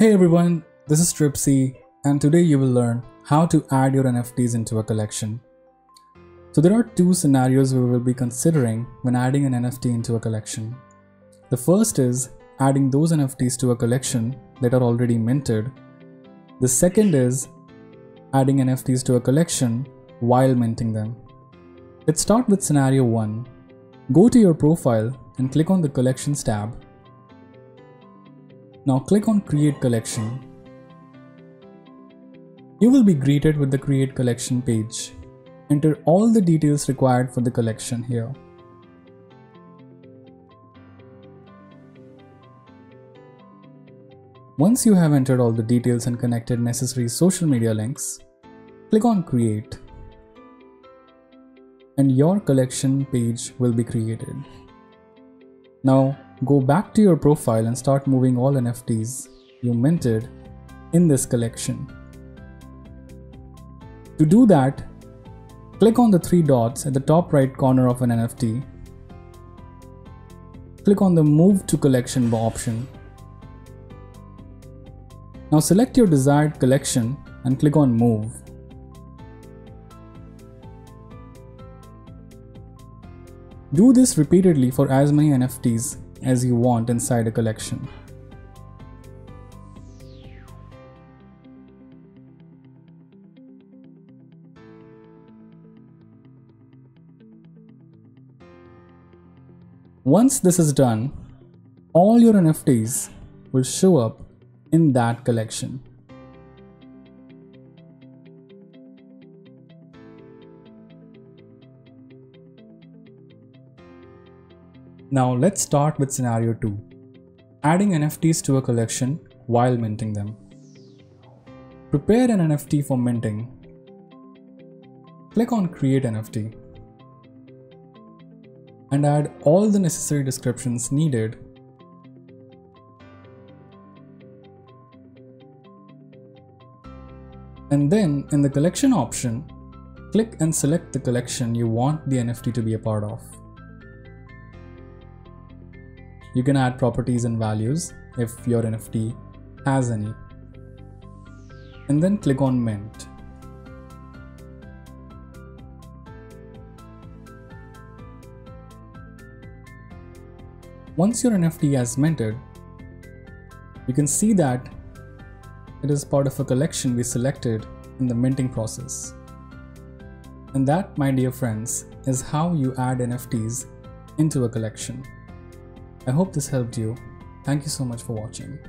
Hey everyone, this is Tripsy, and today you will learn how to add your NFTs into a collection. So there are two scenarios we will be considering when adding an NFT into a collection. The first is adding those NFTs to a collection that are already minted. The second is adding NFTs to a collection while minting them. Let's start with scenario 1. Go to your profile and click on the Collections tab. Now click on Create Collection. You will be greeted with the Create Collection page. Enter all the details required for the collection here. Once you have entered all the details and connected necessary social media links, click on Create, and your collection page will be created. Now, go back to your profile and start moving all NFTs you minted in this collection. To do that, click on the three dots at the top right corner of an NFT. Click on the Move to Collection option. Now select your desired collection and click on Move. Do this repeatedly for as many NFTs as you want inside a collection. Once this is done, all your NFTs will show up in that collection. Now let's start with scenario 2, adding NFTs to a collection while minting them. Prepare an NFT for minting. Click on Create NFT and add all the necessary descriptions needed. And then in the collection option, click and select the collection you want the NFT to be a part of. You can add properties and values if your NFT has any. And then click on Mint. Once your NFT has minted, you can see that it is part of a collection we selected in the minting process. And that, my dear friends, is how you add NFTs into a collection. I hope this helped you. Thank you so much for watching.